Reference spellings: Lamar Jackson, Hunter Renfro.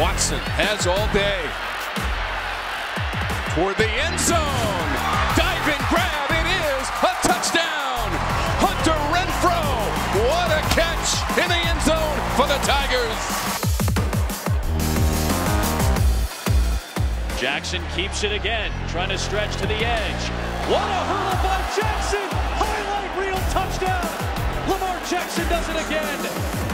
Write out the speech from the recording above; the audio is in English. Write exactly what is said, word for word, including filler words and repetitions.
Watson has all day. For the end zone. Dive and grab. It is a touchdown. Hunter Renfro. What a catch in the end zone for the Tigers. Jackson keeps it again. Trying to stretch to the edge. What a hurl by Jackson. Highlight reel touchdown. Lamar Jackson does it again.